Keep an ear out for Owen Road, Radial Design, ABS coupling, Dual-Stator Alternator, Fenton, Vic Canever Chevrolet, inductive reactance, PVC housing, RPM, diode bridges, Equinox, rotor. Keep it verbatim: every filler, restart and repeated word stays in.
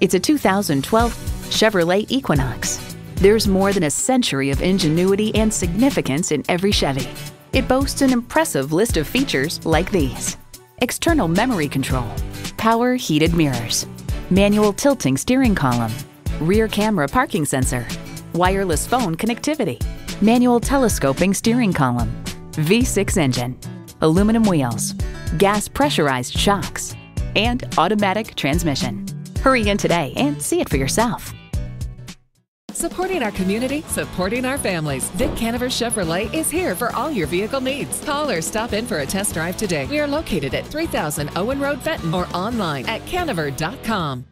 It's a two thousand twelve Chevrolet Equinox. There's more than a century of ingenuity and significance in every Chevy. It boasts an impressive list of features like these: external memory control, power heated mirrors, manual tilting steering column, rear camera parking sensor, wireless phone connectivity, manual telescoping steering column, V six engine, aluminum wheels, gas pressurized shocks, and automatic transmission. Hurry in today and see it for yourself. Supporting our community, supporting our families. Vic Canever Chevrolet is here for all your vehicle needs. Call or stop in for a test drive today. We are located at three thousand Owen Road, Fenton, or online at canever dot com.